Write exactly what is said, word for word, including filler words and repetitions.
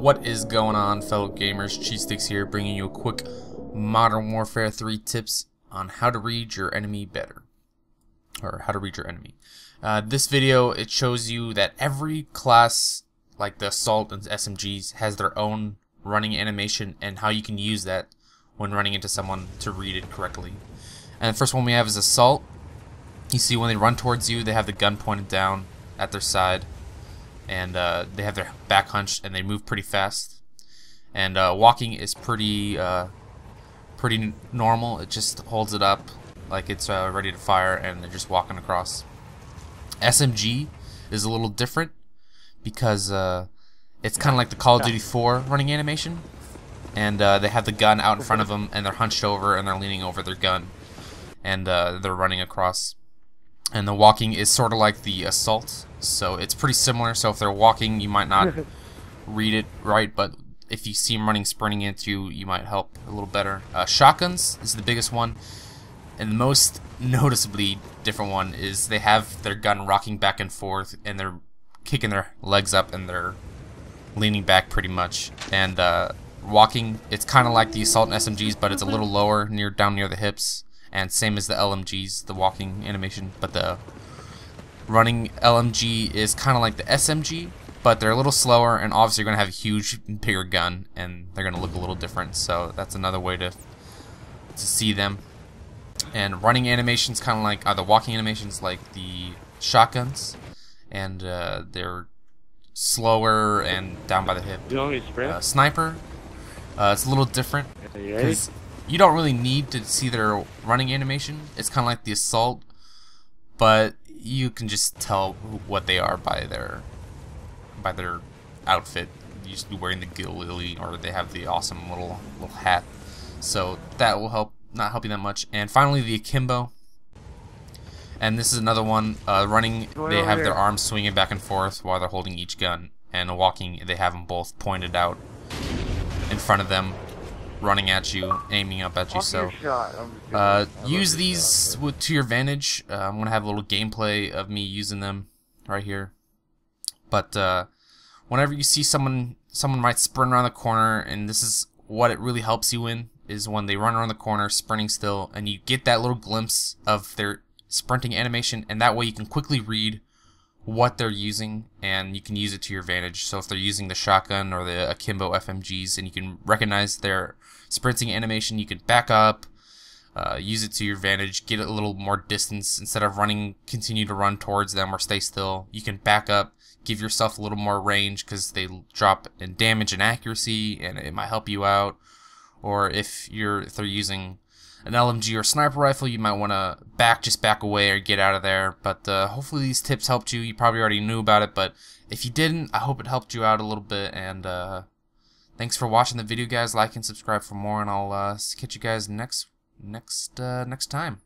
What is going on, fellow gamers? CheeseSticks here, bringing you a quick Modern Warfare three tips on how to read your enemy better, or how to read your enemy. Uh, this video, it shows you that every class, like the assault and S M Gs, has their own running animation and how you can use that when running into someone to read it correctly. And the first one we have is assault. You see, when they run towards you, they have the gun pointed down at their side, and uh, they have their back hunched, and they move pretty fast. And uh, walking is pretty, uh, pretty normal. It just holds it up like it's uh, ready to fire, and they're just walking across. S M G is a little different because uh, it's kind of like the Call of Duty four running animation, and uh, they have the gun out in front of them, and they're hunched over, and they're leaning over their gun, and uh, they're running across. And the walking is sort of like the assault, so it's pretty similar. So if they're walking, you might not read it right, but if you see them running, sprinting into you, you might help a little better. Uh, shotguns is the biggest one, and the most noticeably different one is they have their gun rocking back and forth, and they're kicking their legs up, and they're leaning back pretty much. And uh, walking, it's kind of like the assault and S M Gs, but it's a little lower, near down near the hips. And same as the L M Gs, the walking animation, but the running L M G is kind of like the S M G, but they're a little slower, and obviously you're going to have a huge, bigger gun, and they're going to look a little different, so that's another way to to see them. And running animations kind of like, uh, the walking animations like the shotguns, and uh, they're slower and down by the hip. You don't need sprint? Uh, sniper, uh, it's a little different. You don't really need to see their running animation. It's kind of like the assault, but you can just tell what they are by their by their outfit. You just be wearing the ghillie, or they have the awesome little little hat. So that will help. Not help you that much. And finally, the akimbo. And this is another one. Uh, running, they have their arms swinging back and forth while they're holding each gun. And walking, they have them both pointed out in front of them, running at you, aiming up at you. So uh, use these with, to your advantage. Uh, I'm gonna have a little gameplay of me using them right here. But uh, whenever you see someone, someone might sprint around the corner, and this is what it really helps you in, is when they run around the corner sprinting still, and you get that little glimpse of their sprinting animation, and that way you can quickly read what they're using, and you can use it to your advantage. So if they're using the shotgun or the akimbo F M Gs, and you can recognize their sprinting animation, you can back up, uh, use it to your advantage, get a little more distance. Instead of running, continue to run towards them or stay still, you can back up, give yourself a little more range, because they drop in damage and accuracy, and it might help you out. Or if you're if they're using an L M G or sniper rifle, you might want to back, just back away or get out of there. But uh, hopefully these tips helped you. You probably already knew about it, but if you didn't, I hope it helped you out a little bit. And uh, thanks for watching the video, guys. Like and subscribe for more, and I'll uh, catch you guys next next uh, next time.